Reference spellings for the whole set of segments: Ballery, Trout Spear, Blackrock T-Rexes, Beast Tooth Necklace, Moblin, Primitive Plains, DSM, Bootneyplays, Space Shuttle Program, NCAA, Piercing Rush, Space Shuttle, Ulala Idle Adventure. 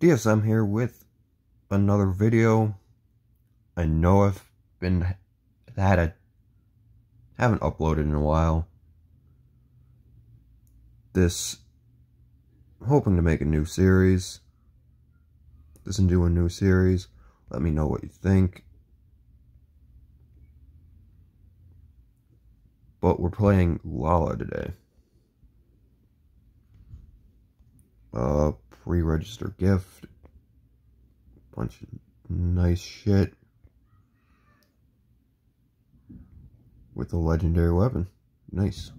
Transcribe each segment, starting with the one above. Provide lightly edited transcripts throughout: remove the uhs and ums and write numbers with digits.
DSM here with another video. I know I've haven't uploaded in a while. Hoping to make a new series. Let me know what you think. But we're playing Ulala today. Pre-register gift, bunch of nice shit with a legendary weapon. Nice.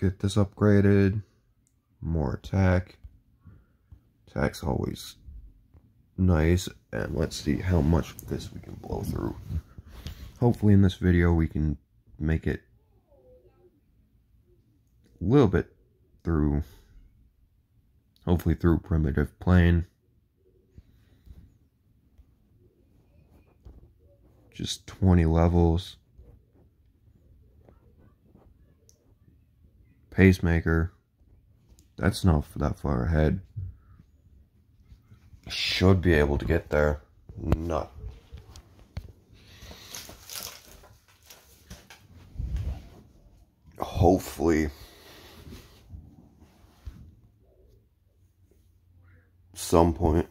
Get this upgraded. More attack. Attack's always nice. And let's see how much of this we can blow through. Hopefully in this video we can make it a little bit through, hopefully through Primitive Plains. Just 20 levels. Pacemaker. That's not that far ahead. Should be able to get there. Not. Hopefully. Some point.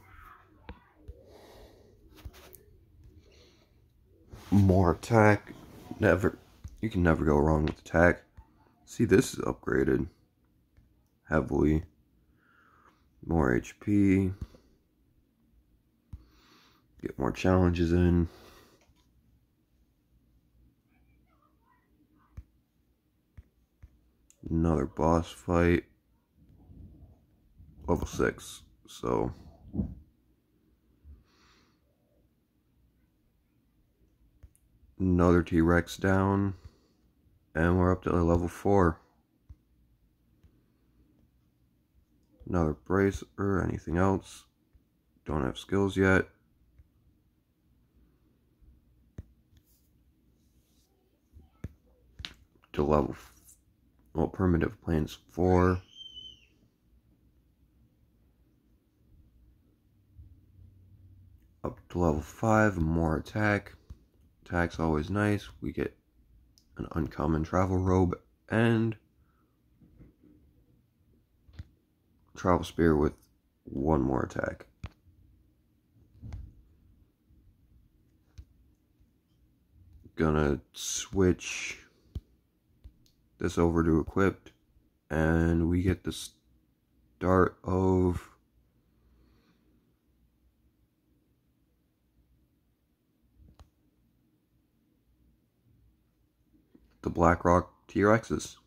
More attack. Never. You can never go wrong with attack. See, this is upgraded heavily. More HP. Get more challenges in. Another boss fight. Level 6. So, another T-Rex down, and we're up to level 4. Another bracer, anything else? Don't have skills yet. To level, well, Primitive Plains 4. Up to level 5, more attack. Attack's always nice. We get an uncommon travel robe and Trout Spear with one more attack. Gonna switch this over to equipped, and we get the start of the Blackrock T-Rexes.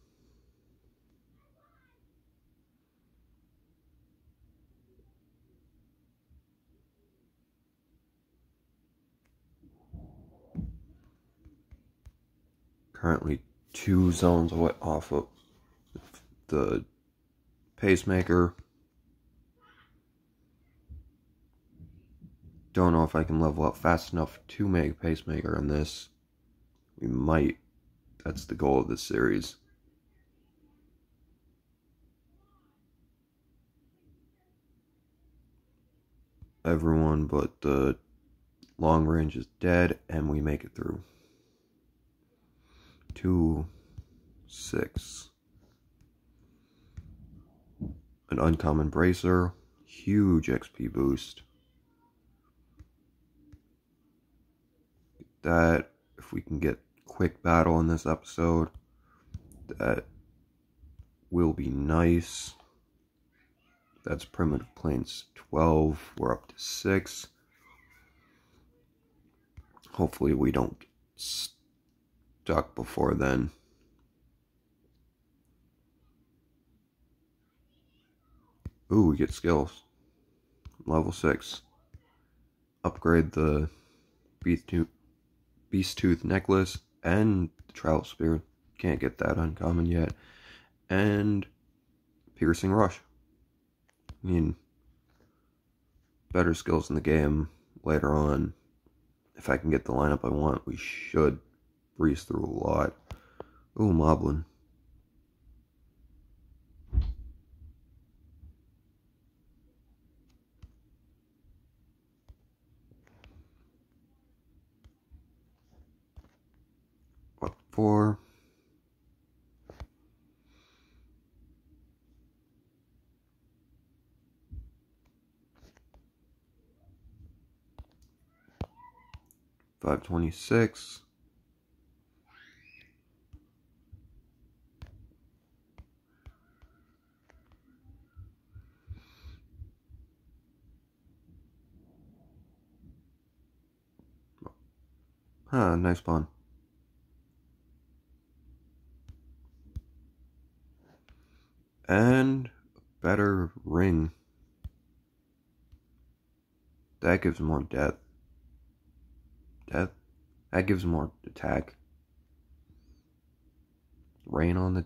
Currently 2 zones away off of the pacemaker. Don't know if I can level up fast enough to make a pacemaker in this. We might. That's the goal of this series. Everyone but the long range is dead, and we make it through. 2, 6. An uncommon bracer. Huge XP boost. That, if we can get quick battle in this episode, that will be nice. That's Primitive Plains 12. We're up to 6. Hopefully we don't get stuck before then. Ooh, we get skills. Level 6. Upgrade the Beast Tooth Necklace. And the Trout Spear, can't get that uncommon yet. And Piercing Rush. I mean, better skills in the game later on. If I can get the lineup I want, we should breeze through a lot. Ooh, Moblin. for. $526. Ah, nice spawn. And a better ring. That gives more depth. That gives more attack. Rain on the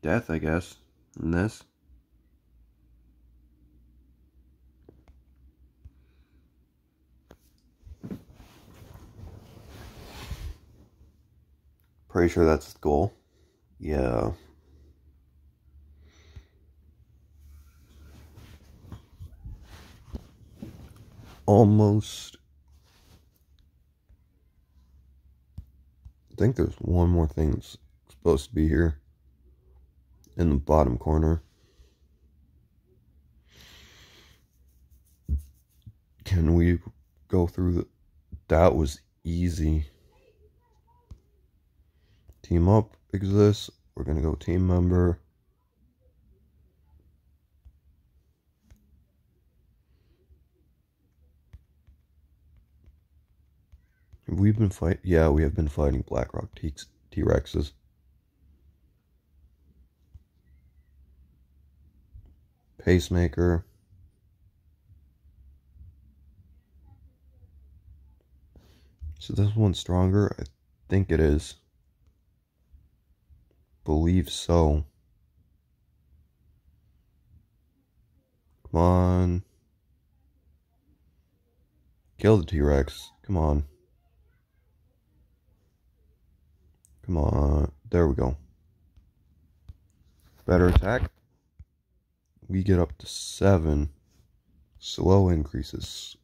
death, I guess, in this. Pretty sure that's the goal. Yeah. Almost. I think there's one more thing that's supposed to be here in the bottom corner. Can we go through the... That was easy. Team up exists. We're going to go team member. We've been fighting, yeah, we have been fighting Blackrock T-Rexes. Pacemaker. So this one's stronger? I think it is. Believe so. Come on. Kill the T-Rex. Come on. Come on. There we go. Better attack. We get up to 7. Slow increases.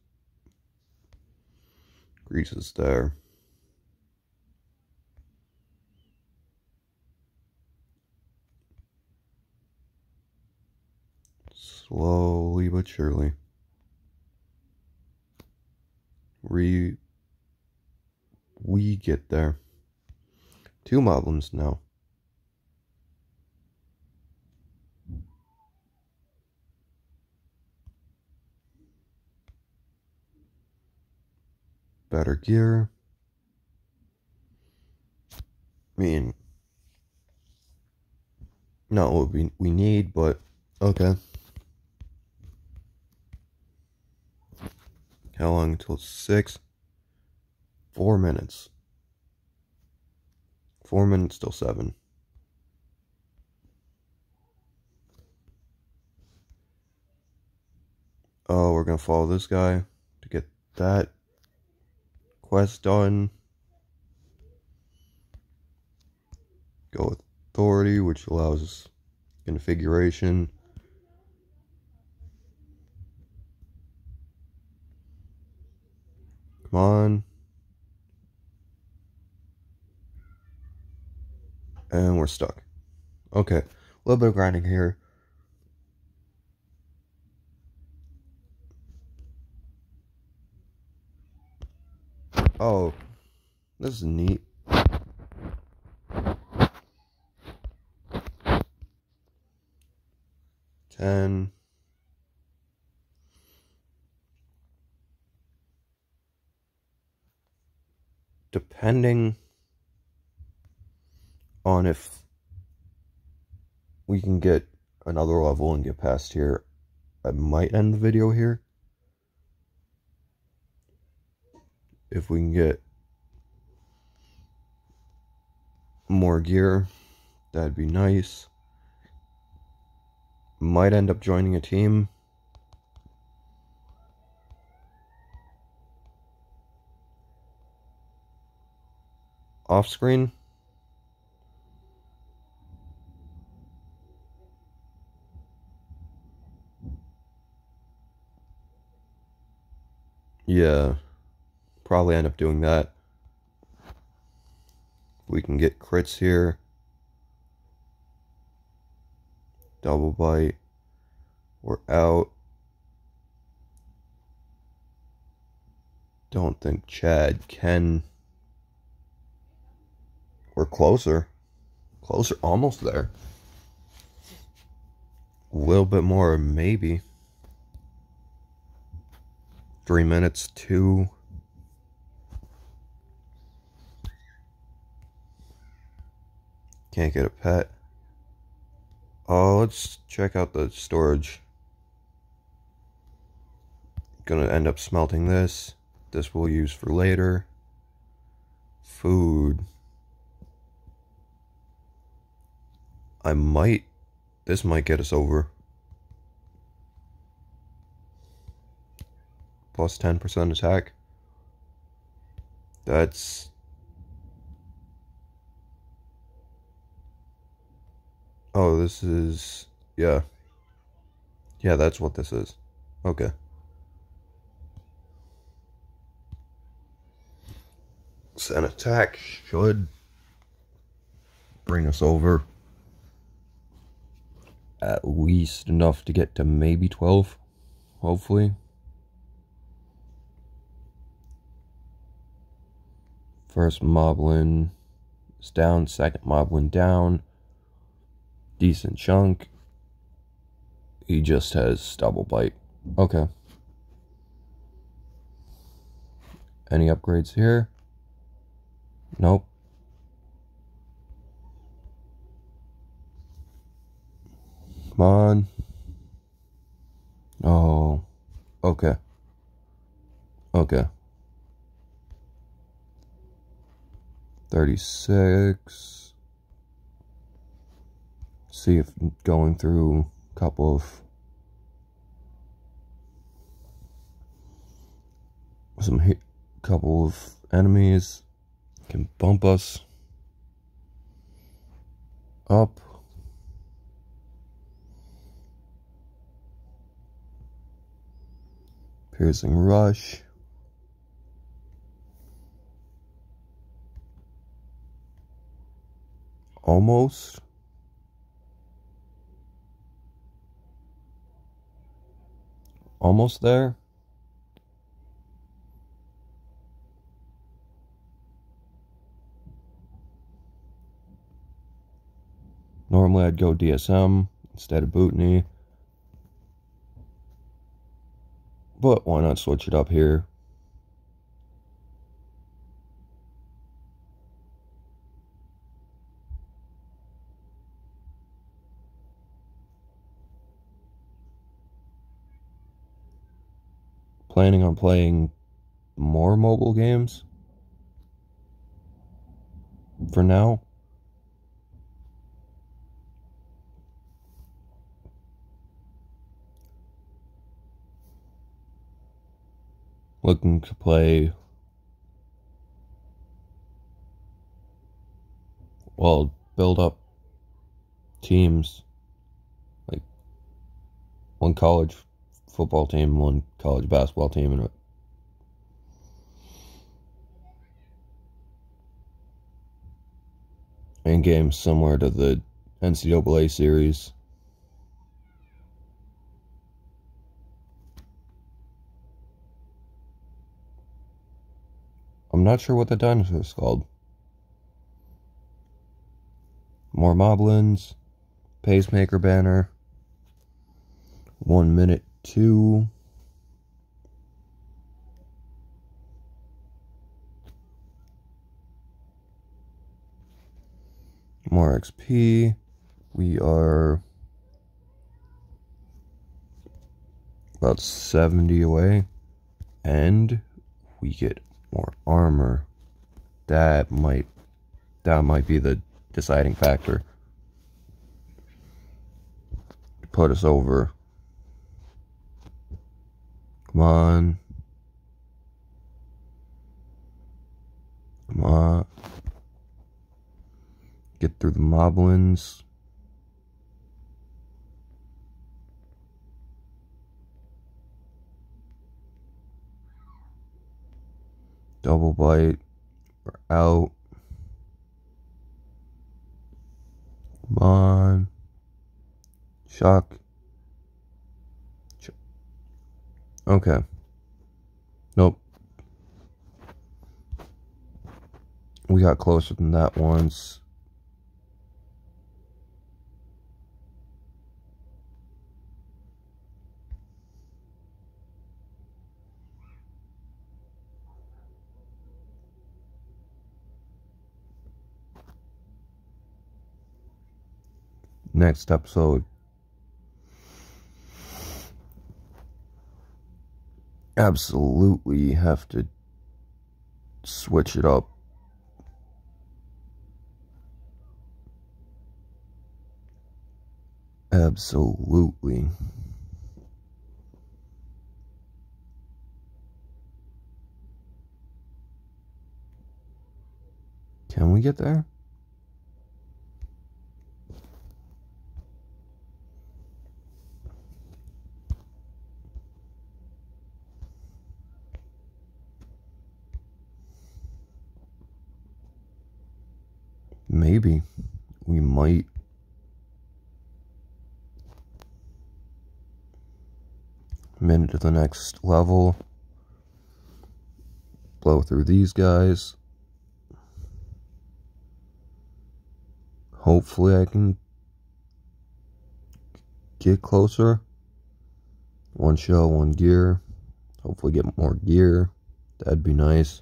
Increases there. Slowly but surely. We get there. 2 Moblins now. Better gear. I mean, not what we need, but okay. How long until 6? 4 minutes. 4 minutes till 7. Oh, we're gonna follow this guy to get that quest done. Go with authority, which allows us configuration. Come on. And we're stuck. Okay. A little bit of grinding here. Oh. This is neat. $10. Depending on if we can get another level and get past here, I might end the video here. If we can get more gear, that'd be nice. Might end up joining a team. Off screen. Yeah, probably end up doing that. We can get crits here. Double bite. We're out. Don't think Chad can. We're closer. Closer, almost there. A little bit more, maybe. 3 minutes, two. Can't get a pet. Oh, let's check out the storage. Gonna end up smelting this. This we'll use for later. Food. I might. This might get us over. Plus 10% attack. That's. Oh, this is. Yeah. Yeah, that's what this is. Okay. So an attack should bring us over at least enough to get to maybe 12, hopefully. First Moblin is down, second Moblin down. Decent chunk. He just has double bite. Okay. Any upgrades here? Nope. Come on. Oh. Okay. Okay. 36. See if going through a couple of couple of enemies can bump us up. Piercing Rush. Almost. Almost there. Normally I'd go DSM instead of Bootney. But why not switch it up here? Planning on playing more mobile games for now. Looking to play, well, build up teams, like one college football team, one college basketball team, and games similar to the NCAA series. I'm not sure what the dinosaur is called. More Moblins. Pacemaker banner. 1 minute, two. More XP. We are about 70 away. And we get more armor. That might be the deciding factor to put us over. Come on. Come on. Get through the Moblins. Double bite. We're out. Shock. Okay. Nope. We got closer than that once. Next episode. Absolutely have to switch it up. Absolutely. Can we get there? Maybe. We might. Minute to the next level. Blow through these guys. Hopefully I can get closer. One shell, one gear. Hopefully get more gear. That'd be nice.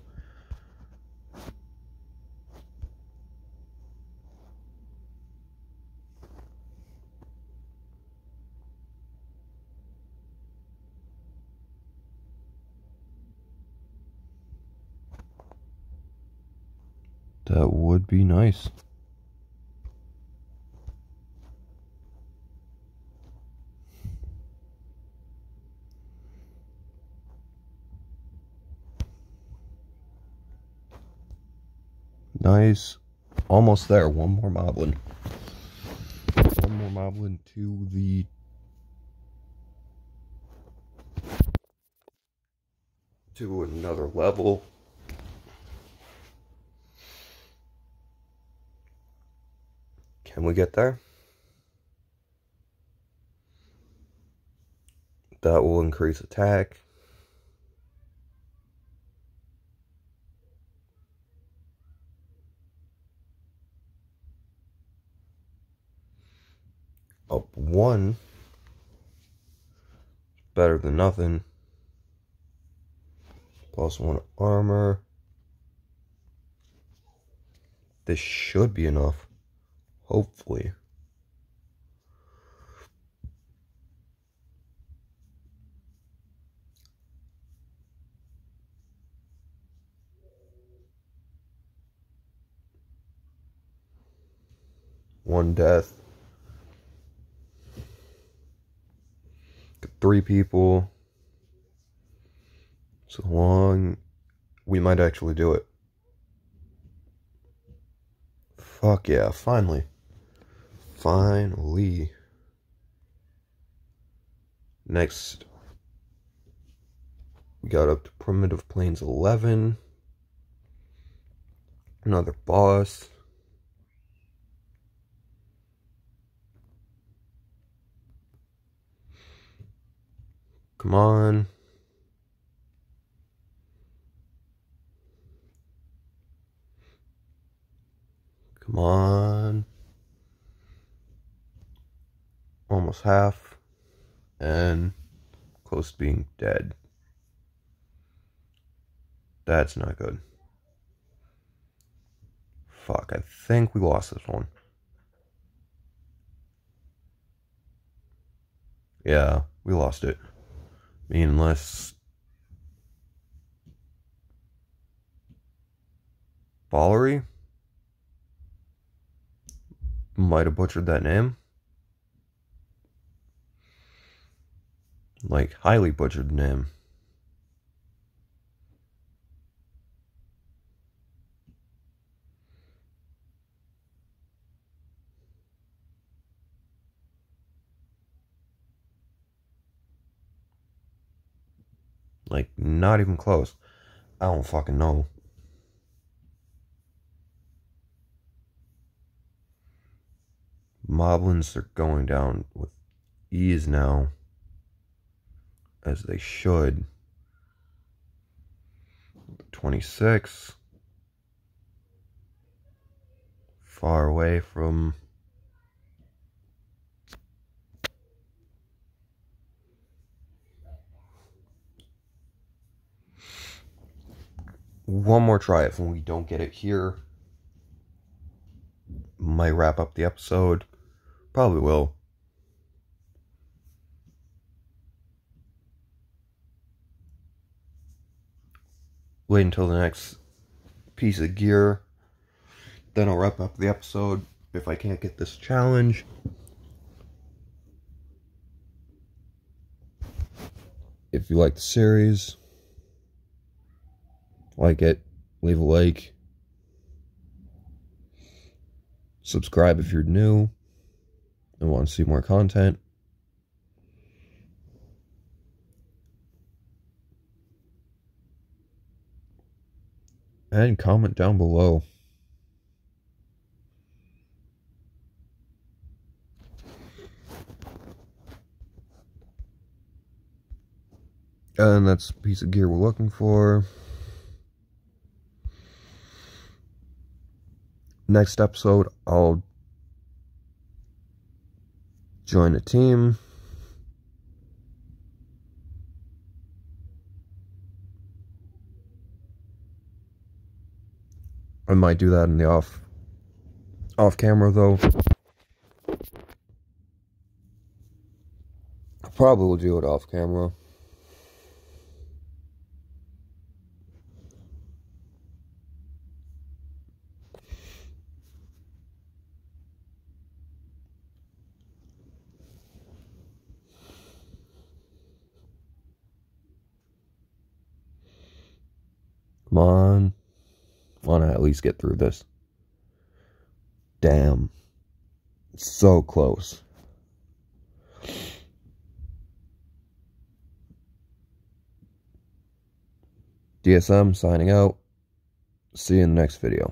That would be nice. Nice. Almost there. One more Moblin. One more Moblin to the to another level. Can we get there? That will increase attack. Up one. Better than nothing. Plus one armor. This should be enough. Hopefully. One death. Three people. So long. We might actually do it. Fuck yeah, finally. Finally. Next, we got up to Primitive Plains 11. Another boss. Come on. Come on. Almost half, and close to being dead. That's not good. Fuck, I think we lost this one. Yeah, we lost it. I mean, unless... Ballery? Might have butchered that name. Like, highly butchered name. Like, not even close. I don't fucking know. Moblins are going down with ease now, as they should. 26. Far away from one more try. If we don't get it here, might wrap up the episode. Probably will. Wait until the next piece of gear. Then I'll wrap up the episode if I can't get this challenge. If you like the series, like it, leave a like. Subscribe if you're new and want to see more content. And comment down below. And that's the piece of gear we're looking for. Next episode, I'll join a team. I might do that in the off camera though. I probably will do it off camera. Come on. Want to at least get through this. Damn. So close. DSM signing out. See you in the next video.